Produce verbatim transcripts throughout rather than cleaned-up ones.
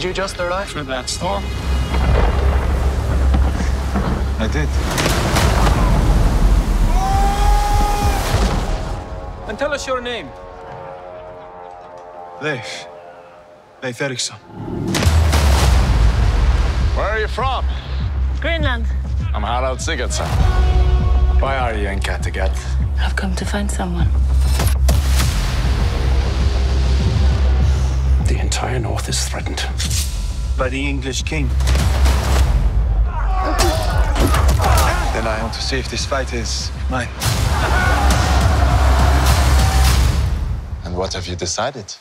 Did you just arrive? Through that storm? I did. And tell us your name. Leif. Leif Eriksson. Where are you from? Greenland. I'm Harald Sigurdsson. Why are you in Kattegat? I've come to find someone. The entire north is threatened by the English king. Then I want to see if this fight is mine. And what have you decided?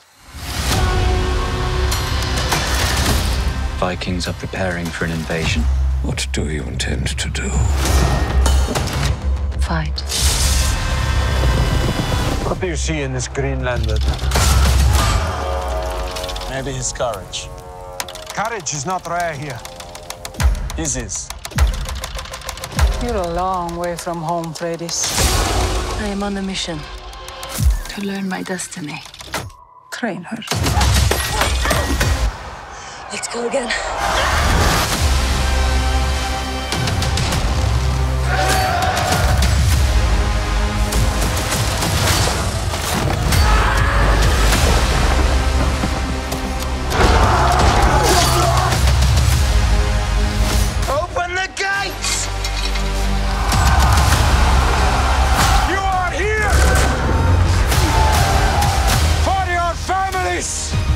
Vikings are preparing for an invasion. What do you intend to do? Fight. What do you see in this Greenlander? Maybe his courage. Courage is not rare here. This is. You're a long way from home, Freydis. I am on a mission to learn my destiny. Train her. Let's go again. Peace!